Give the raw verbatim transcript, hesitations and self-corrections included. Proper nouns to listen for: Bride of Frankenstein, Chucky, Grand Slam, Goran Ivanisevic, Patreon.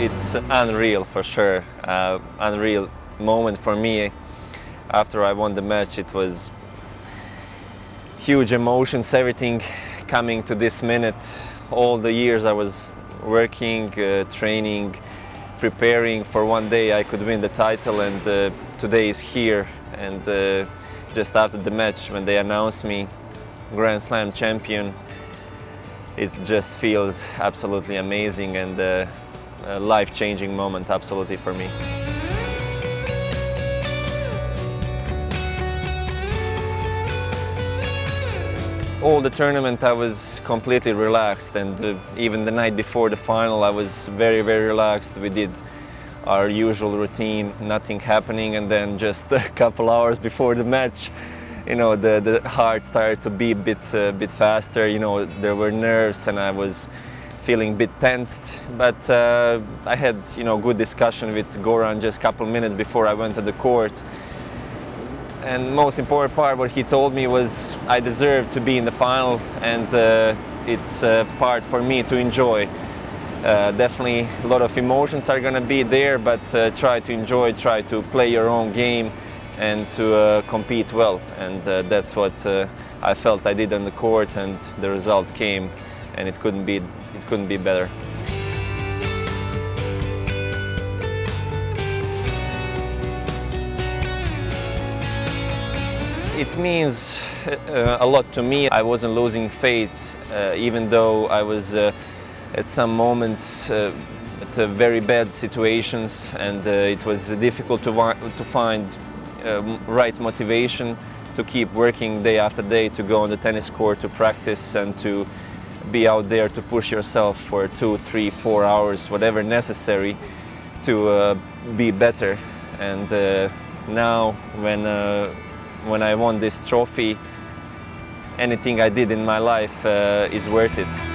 it's unreal for sure, uh, unreal moment for me. After I won the match, it was huge emotions, everything coming to this minute. All the years I was working, uh, training, preparing for one day I could win the title, and uh, today is here. And uh, just after the match, when they announced me Grand Slam champion, it just feels absolutely amazing and uh, a life-changing moment, absolutely, for me. All the tournament I was completely relaxed, and uh, even the night before the final I was very, very relaxed. We did our usual routine, nothing happening, and then just a couple hours before the match, you know, the, the heart started to beat a bit, uh, bit faster, you know, there were nerves and I was feeling a bit tensed. But uh, I had, you know, good discussion with Goran just a couple minutes before I went to the court. And most important part, what he told me was I deserve to be in the final, and uh, it's a part for me to enjoy. Uh, definitely a lot of emotions are going to be there, but uh, try to enjoy, try to play your own game and to uh, compete well. And uh, that's what uh, I felt I did on the court, and the result came, and it couldn't be, it couldn't be better. It means uh, a lot to me. I wasn't losing faith, uh, even though I was uh, at some moments uh, at uh, very bad situations, and uh, it was difficult to, to find uh, right motivation to keep working day after day, to go on the tennis court, to practice and to be out there, to push yourself for two, three, four hours, whatever necessary to uh, be better. And uh, now when uh, when I won this trophy, anything I did in my life uh, is worth it.